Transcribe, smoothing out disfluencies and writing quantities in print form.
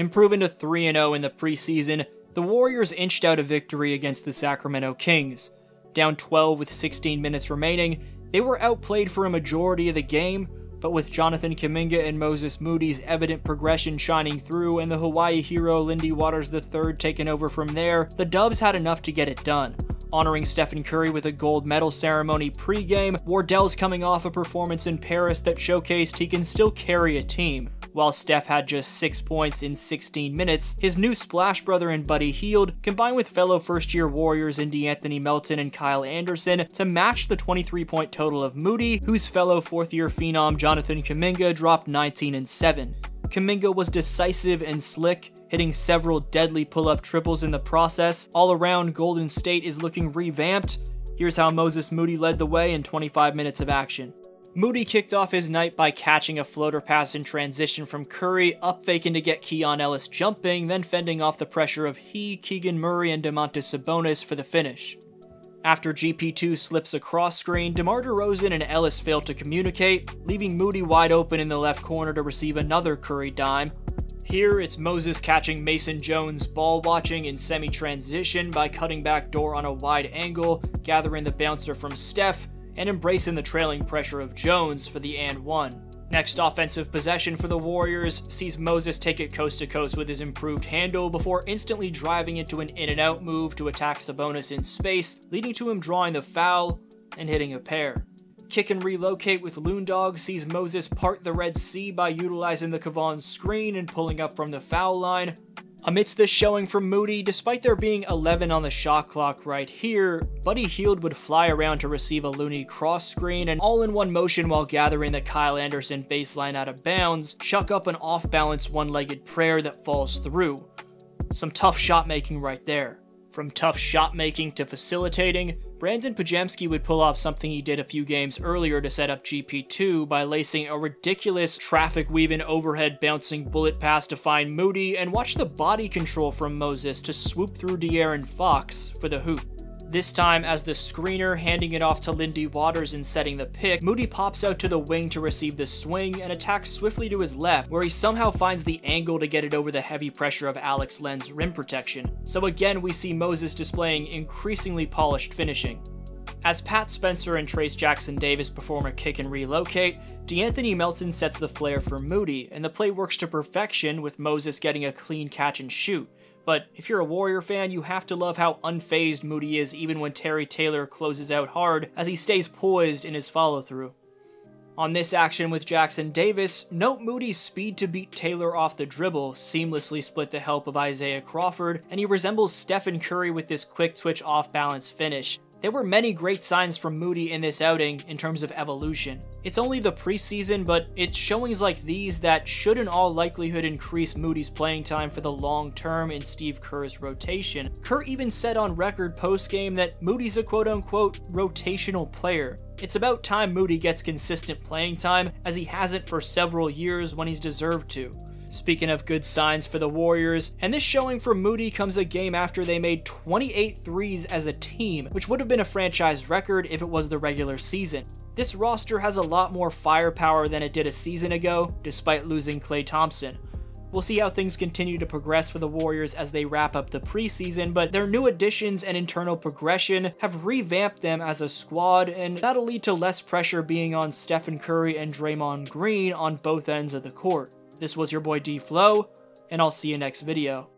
Improving to 3-0 in the preseason, the Warriors inched out a victory against the Sacramento Kings. Down 12 with 16 minutes remaining, they were outplayed for a majority of the game, but with Jonathan Kuminga and Moses Moody's evident progression shining through and the Hawaii hero Lindy Waters III taking over from there, the Dubs had enough to get it done. Honoring Stephen Curry with a gold medal ceremony pre-game, Wardell's coming off a performance in Paris that showcased he can still carry a team. While Steph had just 6 points in 16 minutes, his new splash brother and Buddy Hield combined with fellow first-year Warriors in De'Anthony Melton and Kyle Anderson to match the 23-point total of Moody, whose fellow fourth-year phenom Jonathan Kuminga dropped 19 and 7. Kuminga was decisive and slick, hitting several deadly pull-up triples in the process. All around, Golden State is looking revamped. Here's how Moses Moody led the way in 25 minutes of action. Moody kicked off his night by catching a floater pass in transition from Curry, up-faking to get Keon Ellis jumping, then fending off the pressure of Keegan Murray, and DeMonte Sabonis for the finish. After GP2 slips a cross-screen, DeMar DeRozan and Ellis fail to communicate, leaving Moody wide open in the left corner to receive another Curry dime. Here, it's Moses catching Mason Jones ball-watching in semi-transition by cutting back door on a wide angle, gathering the bouncer from Steph, and embracing the trailing pressure of Jones for the and one. Next offensive possession for the Warriors sees Moses take it coast to coast with his improved handle before instantly driving into an in-and-out move to attack Sabonis in space, leading to him drawing the foul and hitting a pair. Kick and relocate with Loondog sees Moses part the Red Sea by utilizing the Kevon screen and pulling up from the foul line. Amidst this showing from Moody, despite there being 11 on the shot clock right here, Buddy Hield would fly around to receive a loony cross screen and all in one motion while gathering the Kyle Anderson baseline out of bounds, chuck up an off-balance one-legged prayer that falls through. Some tough shot making right there. From tough shot making to facilitating, Brandon Pajemski would pull off something he did a few games earlier to set up GP2 by lacing a ridiculous traffic-weaving overhead bouncing bullet pass to find Moody, and watch the body control from Moses to swoop through De'Aaron Fox for the hoop. This time, as the screener handing it off to Lindy Waters and setting the pick, Moody pops out to the wing to receive the swing and attacks swiftly to his left, where he somehow finds the angle to get it over the heavy pressure of Alex Len's rim protection. So again, we see Moses displaying increasingly polished finishing. As Pat Spencer and Trace Jackson Davis perform a kick and relocate, De'Anthony Melton sets the flare for Moody, and the play works to perfection with Moses getting a clean catch and shoot. But if you're a Warrior fan, you have to love how unfazed Moody is even when Terry Taylor closes out hard, as he stays poised in his follow-through. On this action with Jackson Davis, note Moody's speed to beat Taylor off the dribble, seamlessly split the help of Isaiah Crawford, and he resembles Stephen Curry with this quick-twitch off-balance finish. There were many great signs from Moody in this outing in terms of evolution. It's only the preseason, but it's showings like these that should in all likelihood increase Moody's playing time for the long term in Steve Kerr's rotation. Kerr even said on record post-game that Moody's a quote-unquote rotational player. It's about time Moody gets consistent playing time, as he hasn't for several years when he's deserved to. Speaking of good signs for the Warriors, and this showing from Moody comes a game after they made 28 threes as a team, which would have been a franchise record if it was the regular season. This roster has a lot more firepower than it did a season ago, despite losing Klay Thompson. We'll see how things continue to progress for the Warriors as they wrap up the preseason, but their new additions and internal progression have revamped them as a squad, and that'll lead to less pressure being on Stephen Curry and Draymond Green on both ends of the court. This was your boy D Flow, and I'll see you next video.